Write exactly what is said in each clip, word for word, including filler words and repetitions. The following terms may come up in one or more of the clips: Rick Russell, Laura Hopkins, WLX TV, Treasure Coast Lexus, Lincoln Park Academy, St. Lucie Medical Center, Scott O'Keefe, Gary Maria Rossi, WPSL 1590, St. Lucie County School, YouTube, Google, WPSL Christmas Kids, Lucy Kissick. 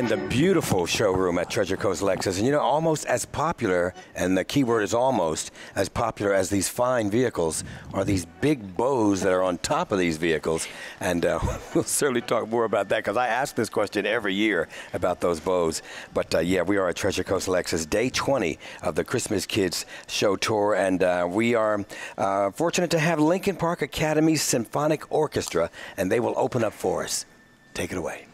in the beautiful showroom at Treasure Coast Lexus. And you know, almost as popular, and the key word is almost, as popular as these fine vehicles are these big bows that are on top of these vehicles. And uh, we'll certainly talk more about that, because I ask this question every year about those bows. But uh, yeah, we are at Treasure Coast Lexus, day twenty of the Christmas Kids Show Tour. And uh, we are uh, fortunate to have Lincoln Park Academy Symphonic Orchestra, and they will open up for us. Take it away.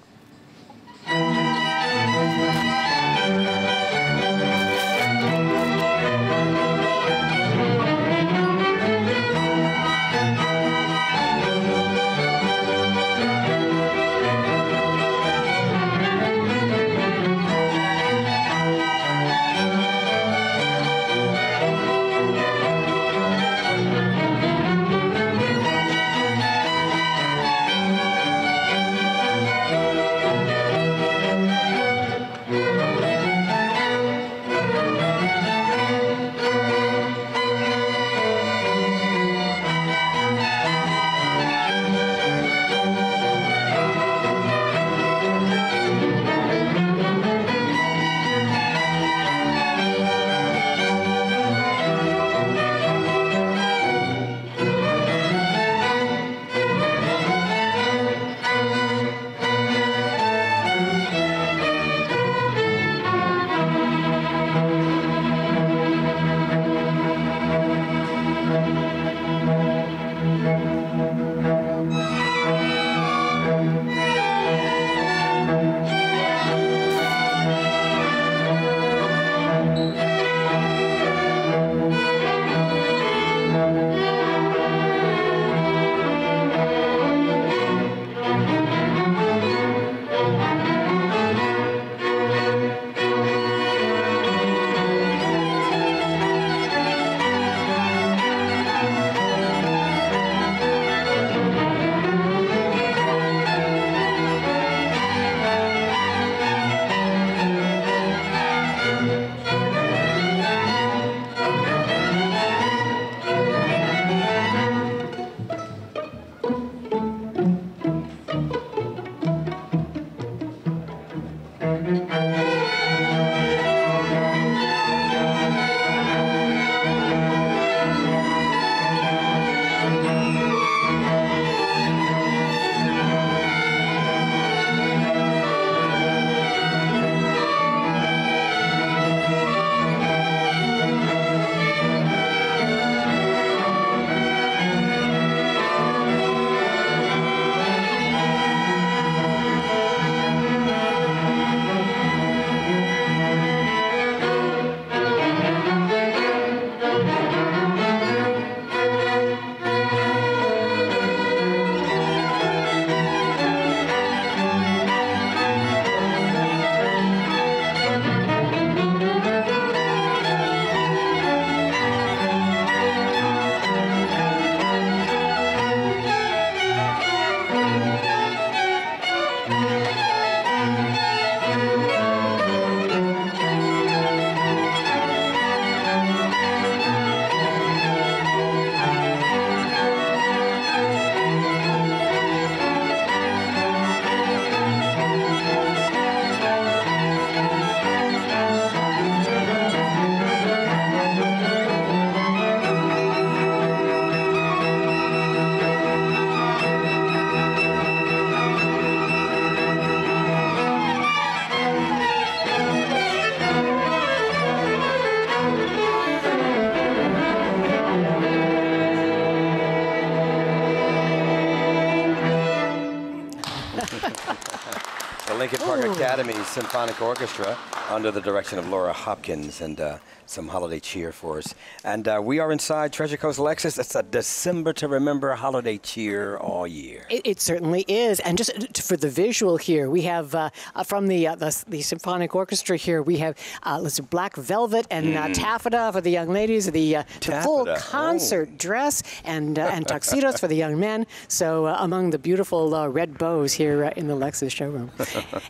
Academy Symphonic Orchestra under the direction of Laura Hopkins, and uh, some holiday cheer for us. And uh, we are inside Treasure Coast Lexus. It's a December to Remember holiday cheer all year. It, it certainly is. And just for the visual here, we have uh, from the, uh, the the Symphonic Orchestra here, we have uh, let's see, black velvet and mm. uh, taffeta for the young ladies, the, uh, the full concert oh. dress, and, uh, and tuxedos for the young men. So uh, among the beautiful uh, red bows here uh, in the Lexus showroom.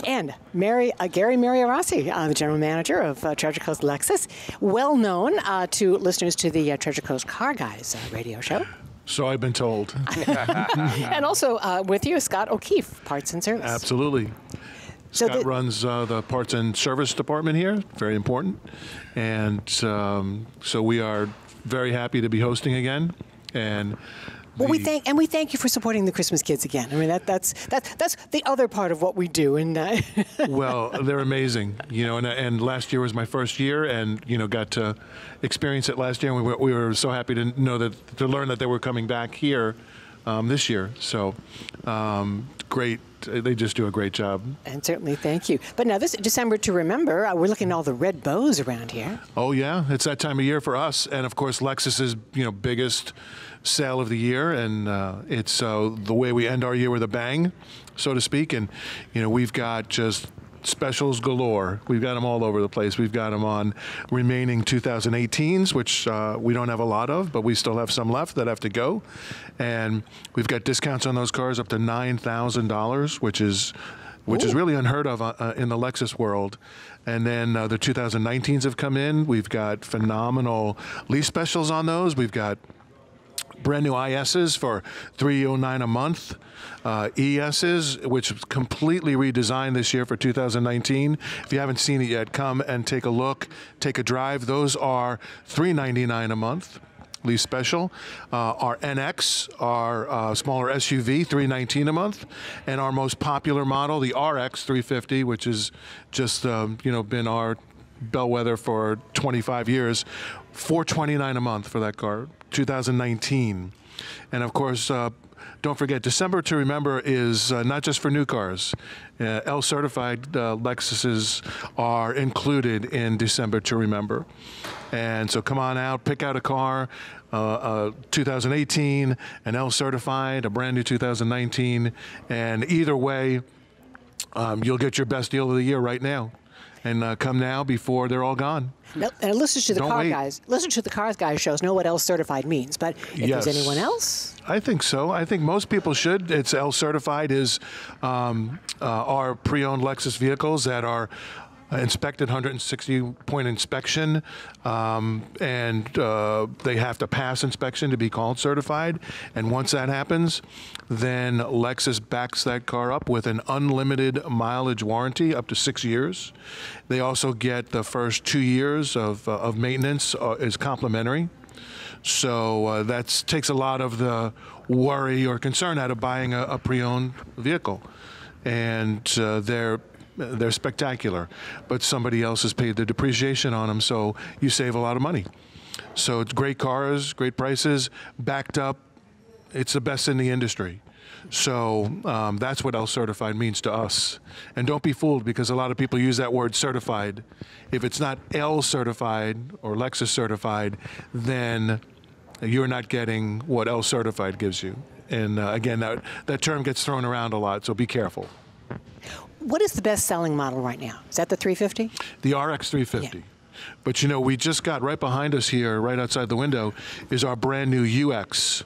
And Mary, uh, Gary Maria Rossi, uh, the general manager of uh, Treasure Coast Lexus, well known uh, to listeners to the uh, Treasure Coast Car Guys uh, radio show. So I've been told. And also uh, with you, Scott O'Keefe, Parts and Service. Absolutely. So Scott runs uh, the parts and service department here, very important. And um, so we are very happy to be hosting again. And well, we thank and we thank you for supporting the Christmas Kids again. I mean, that that's that that's the other part of what we do. And uh, well, they're amazing, you know. And and last year was my first year, and you know, got to experience it last year. And we were, we were so happy to know that to learn that they were coming back here um, this year. So um, great. They just do a great job. And certainly thank you. But now this December to remember, uh, we're looking at all the red bows around here. Oh, yeah. It's that time of year for us. And, of course, Lexus is, you know, biggest sale of the year. And uh, it's uh, the way we end our year with a bang, so to speak. And, you know, we've got just specials galore. We've got them all over the place. We've got them on remaining two thousand eighteens, which uh, we don't have a lot of, but we still have some left that have to go. And we've got discounts on those cars up to nine thousand dollars, which is which Ooh. is really unheard of uh, in the Lexus world. And then uh, the two thousand nineteens have come in. We've got phenomenal lease specials on those. We've got brand new I Ss for three oh nine a month, uh, E Ss, which was completely redesigned this year for two thousand nineteen. If you haven't seen it yet, come and take a look, take a drive. Those are three ninety-nine a month, lease special. Uh, our N X, our uh, smaller S U V, three nineteen a month, and our most popular model, the R X three fifty, which is just um, you know been our bellwether for twenty-five years, four twenty-nine a month for that car, two thousand nineteen. And of course, uh, don't forget, December to Remember is uh, not just for new cars. Uh, L certified uh, Lexuses are included in December to Remember. And so come on out, pick out a car, uh, uh, two thousand eighteen, an L certified, a brand new two thousand nineteen. And either way, um, you'll get your best deal of the year right now. And uh, come now before they're all gone. No, and listen to the Don't car wait. guys. Listen to the cars guys shows. Know what L certified means, but if yes. there's anyone else, I think so. I think most people should. It's L certified is um, uh, our pre-owned Lexus vehicles that are inspected, one hundred sixty point inspection, um, and uh, they have to pass inspection to be called certified. And once that happens, then Lexus backs that car up with an unlimited mileage warranty up to six years. They also get the first two years of, uh, of maintenance uh, is complimentary. So uh, that takes a lot of the worry or concern out of buying a, a pre-owned vehicle. And uh, they're They're spectacular, but somebody else has paid the depreciation on them, so you save a lot of money. So it's great cars, great prices, backed up. It's the best in the industry. So um, that's what L certified means to us. And don't be fooled, because a lot of people use that word certified. If it's not L certified or Lexus certified, then you're not getting what L certified gives you. And uh, again, that, that term gets thrown around a lot, so be careful. What is the best-selling model right now? Is that the three fifty? The R X three fifty. Yeah. But, you know, we just got right behind us here, right outside the window, is our brand-new U X.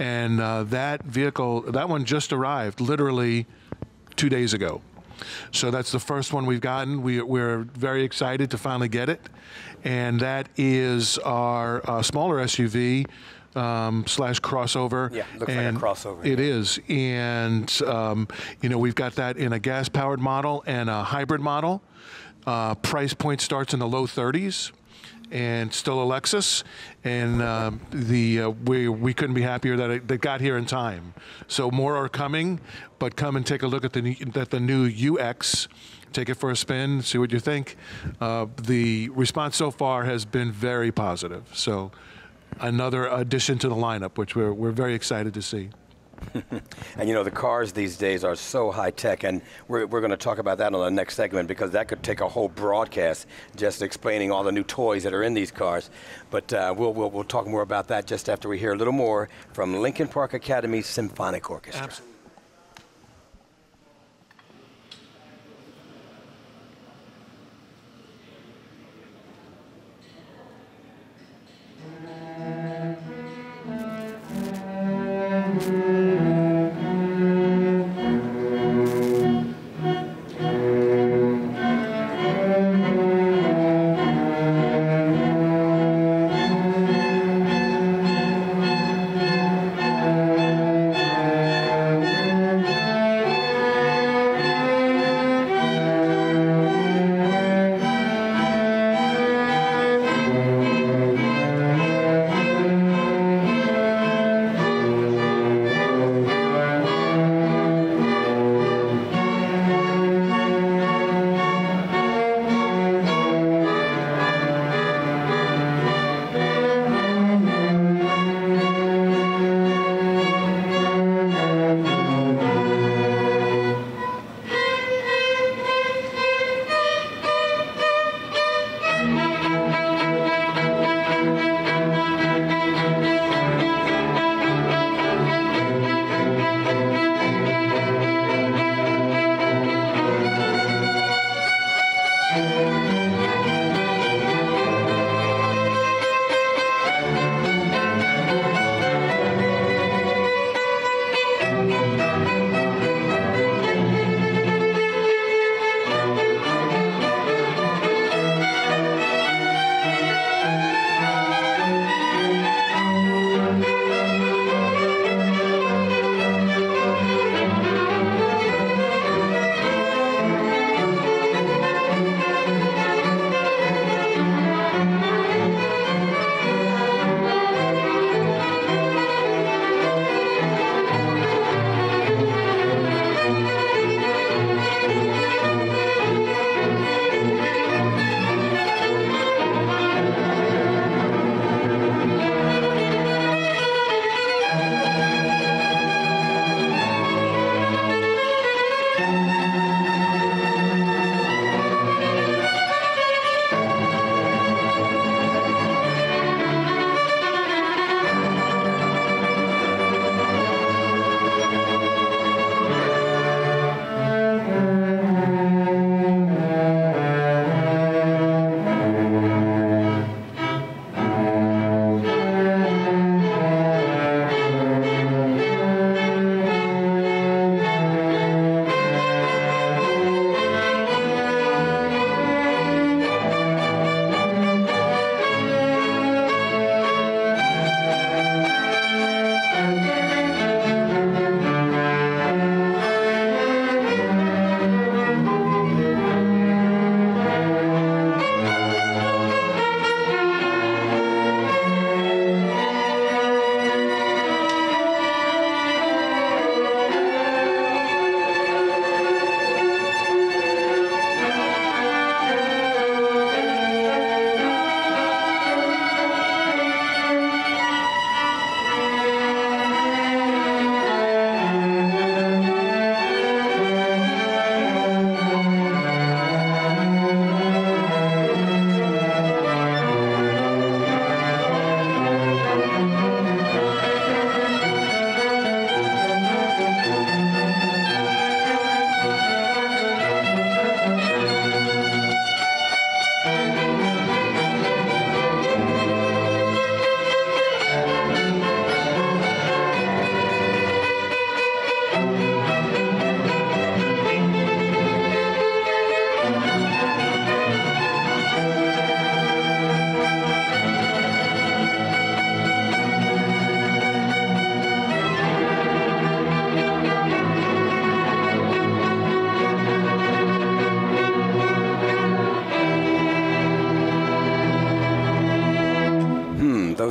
And uh, that vehicle, that one just arrived literally two days ago. So that's the first one we've gotten. We, we're very excited to finally get it. And that is our uh, smaller S U V Um, slash crossover. Yeah, looks and like a crossover. It yeah. is. And, um, you know, we've got that in a gas-powered model and a hybrid model. Uh, price point starts in the low thirties and still a Lexus. And uh, the, uh, we, we couldn't be happier that it that got here in time. So more are coming, but come and take a look at the, at the new U X. Take it for a spin, see what you think. Uh, the response so far has been very positive. So another addition to the lineup, which we're, we're very excited to see. And you know, the cars these days are so high tech, and we're, we're going to talk about that on the next segment, because that could take a whole broadcast just explaining all the new toys that are in these cars. But uh, we'll, we'll, we'll talk more about that just after we hear a little more from Lincoln Park Academy Symphonic Orchestra. Absolutely.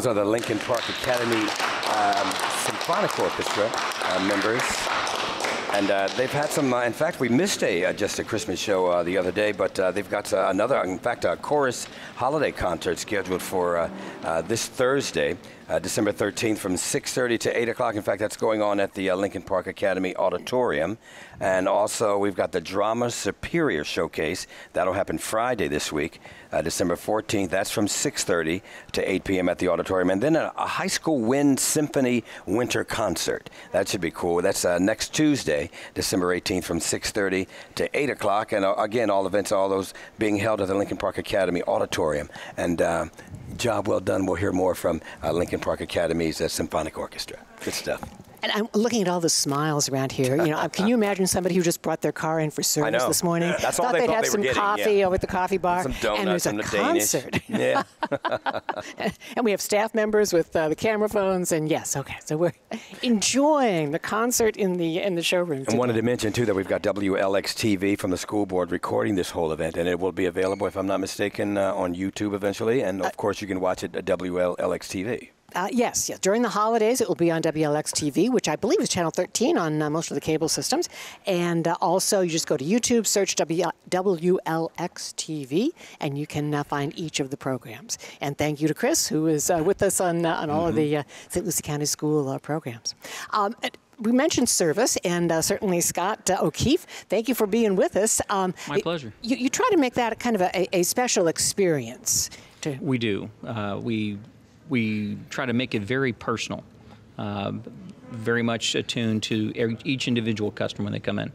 Those are the Lincoln Park Academy um, Symphonic Orchestra uh, members. And uh, they've had some, uh, in fact, we missed a uh, just a Christmas show uh, the other day, but uh, they've got uh, another, in fact, a chorus holiday concert scheduled for uh, uh, this Thursday, uh, December thirteenth, from six thirty to eight o'clock. In fact, that's going on at the uh, Lincoln Park Academy Auditorium. And also, we've got the Drama Superior Showcase. That'll happen Friday this week, uh, December fourteenth. That's from six thirty to eight p m at the auditorium. And then a, a High School Wind Symphony Winter Concert. That should be cool. That's uh, next Tuesday, December eighteenth, from six thirty to eight o'clock. And uh, again, all events, all those being held at the Lincoln Park Academy Auditorium. And uh, job well done. We'll hear more from uh, Lincoln Park Academy's uh, Symphonic Orchestra. Good stuff. And I'm looking at all the smiles around here. You know, can you imagine somebody who just brought their car in for service this morning? That's thought all they they'd thought have they some getting, coffee yeah. over at the coffee bar, some donuts, and there's a and the concert. Yeah. And we have staff members with uh, the camera phones, and yes, okay, so we're enjoying the concert in the in the showroom. And today. Wanted to mention too that we've got W L X T V from the school board recording this whole event, and it will be available, if I'm not mistaken, uh, on YouTube eventually, and of uh, course you can watch it at W L X T V. Uh, yes, yes. During the holidays, it will be on W L X T V, which I believe is channel thirteen on uh, most of the cable systems. And uh, also, you just go to YouTube, search W L X T V, and you can uh, find each of the programs. And thank you to Chris, who is uh, with us on, uh, on all mm-hmm. of the uh, Saint Lucie County School uh, programs. Um, We mentioned service, and uh, certainly Scott uh, O'Keefe, thank you for being with us. Um, My pleasure. You, you try to make that kind of a, a special experience. To we do. Uh, we... We try to make it very personal, uh, very much attuned to each individual customer when they come in,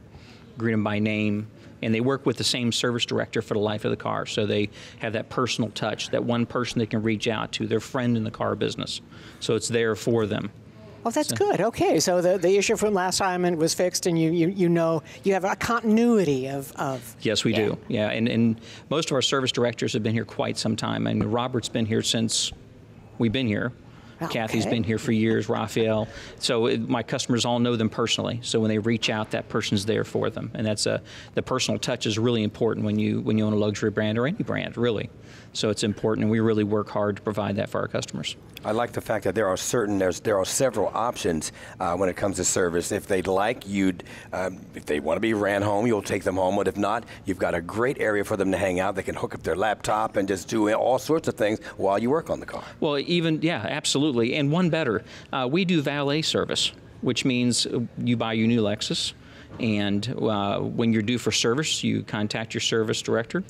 greet them by name, and they work with the same service director for the life of the car, so they have that personal touch, that one person they can reach out to, their friend in the car business, so it's there for them. Well, that's so. Good. Okay, so the, the issue from last time and was fixed, and you, you, you know you have a continuity of... of yes, we yeah. do, yeah, and, and most of our service directors have been here quite some time, and Robert's been here since... We've been here. Okay. Kathy's been here for years, Raphael. So it, my customers all know them personally. So when they reach out, that person's there for them. And that's a, the personal touch is really important when you when you own a luxury brand or any brand, really. So it's important, and we really work hard to provide that for our customers. I like the fact that there are certain, there's, there are several options uh, when it comes to service. If they'd like, you'd, um, if they want to be ran home, you'll take them home. But if not, you've got a great area for them to hang out. They can hook up their laptop and just do all sorts of things while you work on the car. Well, even, yeah, absolutely. And one better, uh, we do valet service, which means you buy your new Lexus, and uh, when you're due for service, you contact your service director,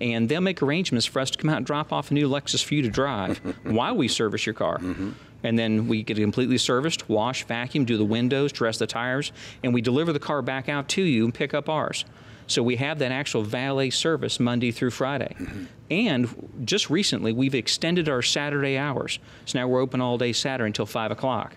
and they'll make arrangements for us to come out and drop off a new Lexus for you to drive while we service your car. Mm-hmm. And then we get it completely serviced, wash, vacuum, do the windows, dress the tires, and we deliver the car back out to you and pick up ours. So we have that actual valet service Monday through Friday. Mm-hmm. And just recently, we've extended our Saturday hours. So now we're open all day Saturday until five o'clock.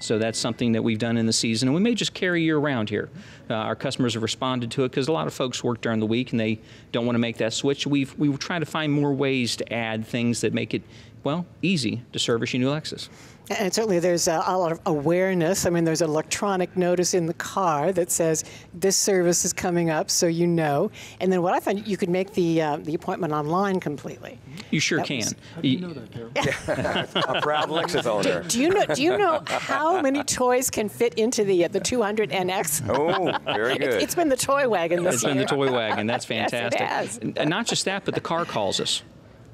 So that's something that we've done in the season, and we may just carry year round here. Uh, our customers have responded to it because a lot of folks work during the week and they don't want to make that switch. We've, we were trying to find more ways to add things that make it, well, easy to service your new Lexus. And certainly there's a, a lot of awareness. I mean, there's an electronic notice in the car that says this service is coming up, so you know. And then what I found, you could make the uh, the appointment online completely. You sure that can. Was, how do you know that, Carol? A proud Lexus owner. Do, do you know? Do you know how many toys can fit into the uh, the two hundred N X? Oh, very good. It's, it's been the toy wagon this it's year. It's been the toy wagon. That's fantastic. Yes, it has. And not just that, but the car calls us.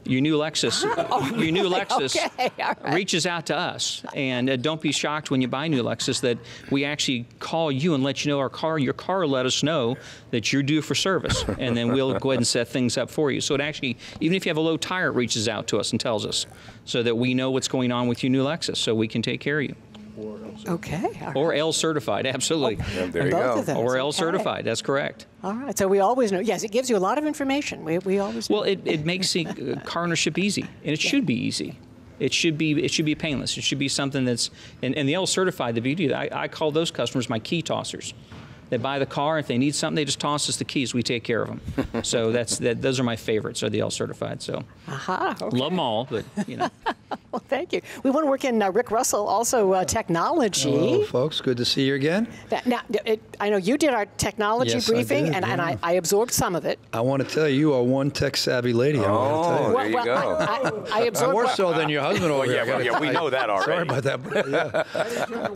Your new Lexus, oh, your really? new Lexus okay, right. reaches out to us, and uh, don't be shocked when you buy new Lexus that we actually call you and let you know our car. Your car let us know that you're due for service, and then we'll go ahead and set things up for you. So it actually, even if you have a low tire, it reaches out to us and tells us, so that we know what's going on with your new Lexus, so we can take care of you. Or L certified. Okay. Right. Or L certified, absolutely. Oh, yeah, there you go. Those, or L okay. certified, that's correct. All right, so we always know. Yes, it gives you a lot of information. We, we always Well, know. it, it makes the car ownership easy, and it yeah. should be easy. It should be it should be painless. It should be something that's, and, and the L certified, the beauty, I, I call those customers my key tossers. They buy the car, if they need something, they just toss us the keys, we take care of them. So that's, that, those are my favorites, are the L certified, so. Aha, okay. Love them all, but you know. Well, thank you. We want to work in uh, Rick Russell, also uh, technology. Hello, folks. Good to see you again. Now, now it, I know you did our technology yes, briefing, I did, and, yeah. and I, I absorbed some of it. I want to tell you, you are one tech-savvy lady. Oh, I want to tell you. Well, there you well, go. I, I, I absorbed more so than your husband over here. Well, yeah, yeah, we know that already. Sorry about that. But, yeah.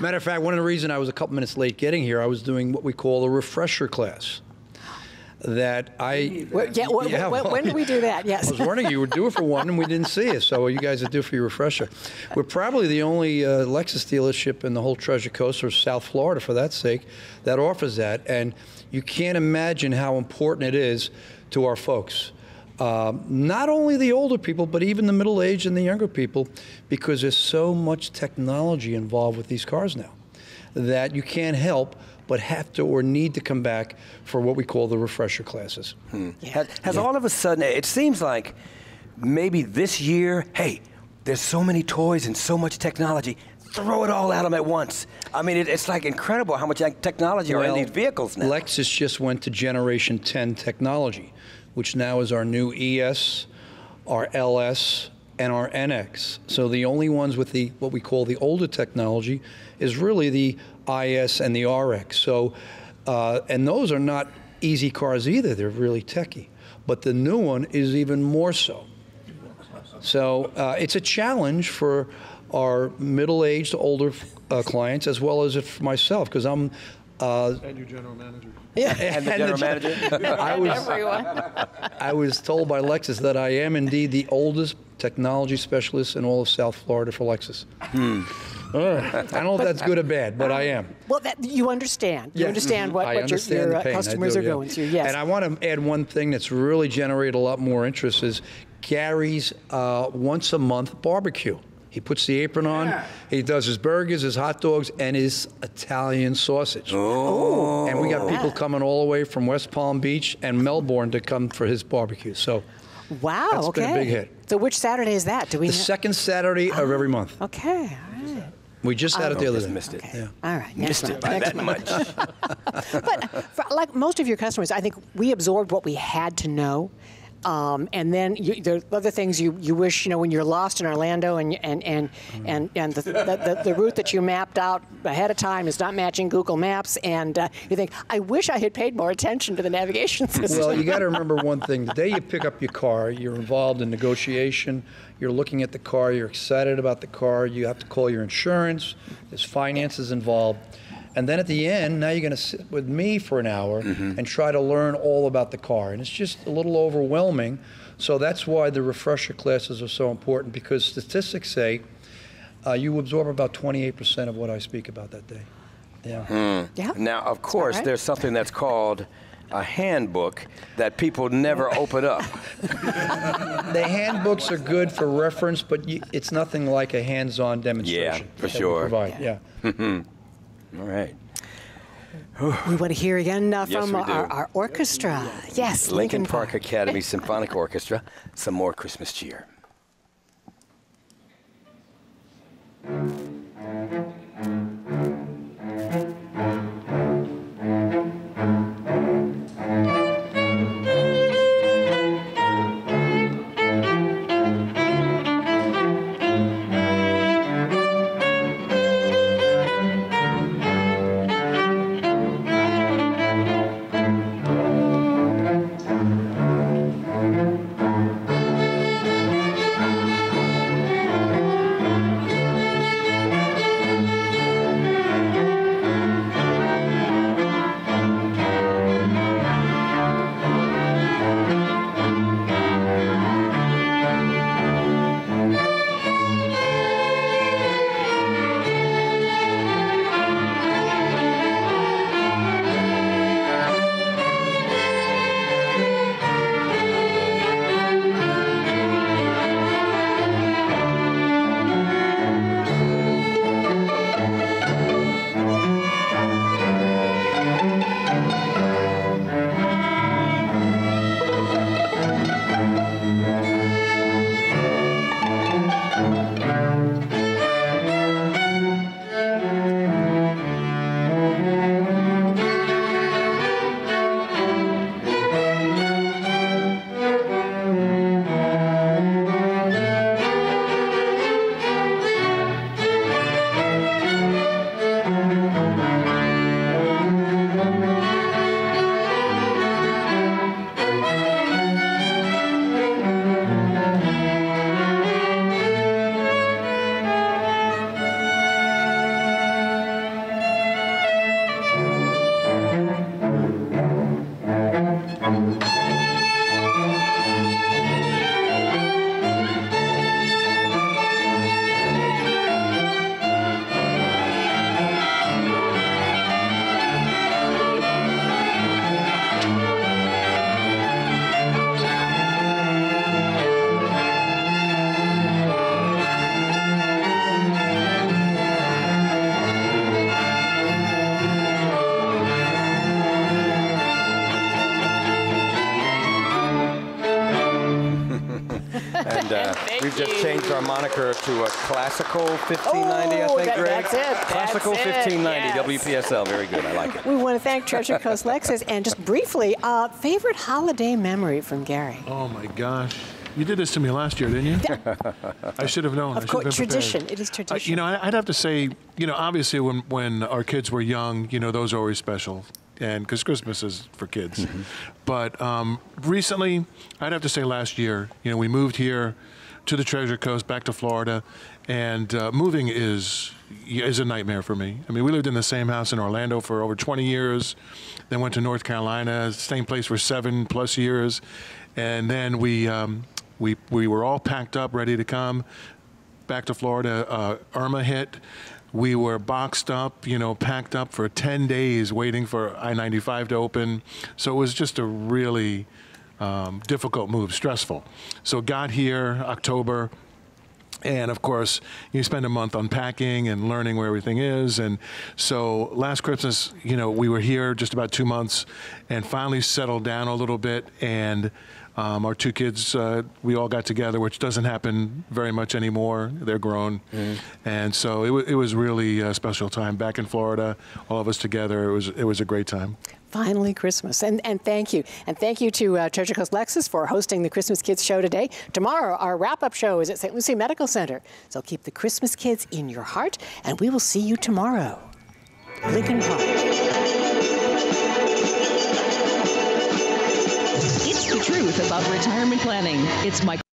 Matter of fact, one of the reasons I was a couple minutes late getting here, I was doing what we call a refresher class. That I well, yeah, well, yeah well, when do we do that? Yes, I was warning you, you were due for one and we didn't see it, so you guys are due for your refresher. We're probably the only uh, Lexus dealership in the whole Treasure Coast or South Florida for that sake that offers that, and you can't imagine how important it is to our folks. Um, not only the older people, but even the middle-aged and the younger people, because there's so much technology involved with these cars now that you can't help but have to or need to come back for what we call the refresher classes. Hmm. Yeah. Has, has yeah. all of a sudden, it seems like maybe this year, hey, there's so many toys and so much technology, throw it all at them at once. I mean, it, it's like incredible how much technology well, are in these vehicles now. Lexus just went to Generation ten technology, which now is our new E S, our L S, and our N X. So the only ones with the what we call the older technology is really the I S and the R X. So, uh, and those are not easy cars either. They're really techy. But the new one is even more so. So uh, it's a challenge for our middle-aged to older uh, clients, as well as for myself, because I'm Uh, and your general manager. Yeah, and, and the general the gen manager. I was, everyone. I was told by Lexus that I am indeed the oldest technology specialist in all of South Florida for Lexus. Hmm. Uh, I don't know if that's good or bad, but I am. Well, that, you understand. You yes. understand mm -hmm. what, what understand your, your customers do, are yeah. going through, yes. And I want to add one thing that's really generated a lot more interest is Gary's uh, once-a-month barbecue. He puts the apron on, yeah. he does his burgers, his hot dogs, and his Italian sausage. Oh. And we got people coming all the way from West Palm Beach and Melbourne to come for his barbecue. So wow, that's okay. been a big hit. So which Saturday is that? Do we The know? second Saturday oh. of every month. Okay, all right. We just had it the other day. Missed it. Okay. Yeah. All right. Missed month. it by next that month. much. But for, like most of your customers, I think we absorbed what we had to know. Um, and then you, there are other things you, you wish, you know, when you're lost in Orlando and and and mm. and, and the, the, the route that you mapped out ahead of time is not matching Google Maps, and uh, you think, I wish I had paid more attention to the navigation system. Well, you got to remember one thing. The day you pick up your car, you're involved in negotiation. You're looking at the car. You're excited about the car. You have to call your insurance. There's finances involved. And then at the end, now you're going to sit with me for an hour mm-hmm. and try to learn all about the car. And it's just a little overwhelming. So that's why the refresher classes are so important, because statistics say uh, you absorb about twenty-eight percent of what I speak about that day. Yeah. Mm. yeah. Now, of course, right. there's something that's called a handbook that people never open up. The handbooks are good for reference, but you, it's nothing like a hands-on demonstration. Yeah, for sure. Yeah. yeah. All right. We want to hear again uh, yes, from our, our orchestra. Yes, Lincoln Park, Park Academy Symphonic Orchestra. Some more Christmas cheer. We've you. just changed our moniker to a classical fifteen ninety, oh, I think, that, Greg. That's it. Classical that's fifteen ninety, it. Yes. W P S L. Very good. I like it. We want to thank Treasure Coast Lexus. And just briefly, uh, favorite holiday memory from Gary? Oh, my gosh. You did this to me last year, didn't you? I should have known. Of course, tradition. It is tradition. Uh, you know, I'd have to say, you know, obviously when, when our kids were young, you know, those are always special. And because Christmas is for kids. Mm-hmm. But um, recently, I'd have to say last year, you know, we moved here to the Treasure Coast, back to Florida, and uh, moving is is a nightmare for me. I mean, we lived in the same house in Orlando for over twenty years, then went to North Carolina, same place for seven plus years, and then we um, we we were all packed up, ready to come back to Florida. Uh, Irma hit. We were boxed up, you know, packed up for ten days waiting for I ninety-five to open. So it was just a really um, difficult move, stressful. So got here October, and of course, you spend a month unpacking and learning where everything is. And so last Christmas, you know, we were here just about two months and finally settled down a little bit. And Um, our two kids, uh, we all got together, which doesn't happen very much anymore. They're grown. Mm. And so it, it was really a special time back in Florida, all of us together. It was, it was a great time. Finally, Christmas. And, and thank you. And thank you to uh, Treasure Coast Lexus for hosting the Christmas Kids show today. Tomorrow, our wrap-up show is at Saint Lucie Medical Center. So keep the Christmas kids in your heart, and we will see you tomorrow. Lincoln Park. Truth about retirement planning. It's Mike.